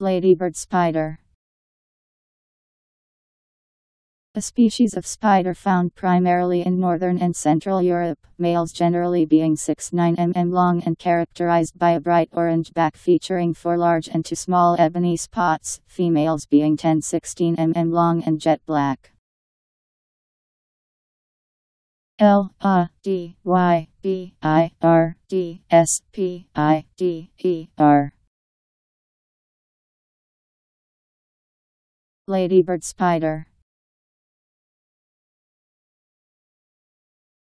Ladybird spider. A species of spider found primarily in northern and central Europe, males generally being 6–9 mm long and characterized by a bright orange back featuring 4 large and 2 small ebony spots, females being 10–16 mm long and jet black. L-A-D-Y-B-I-R-D-S-P-I-D-E-R. Ladybird spider.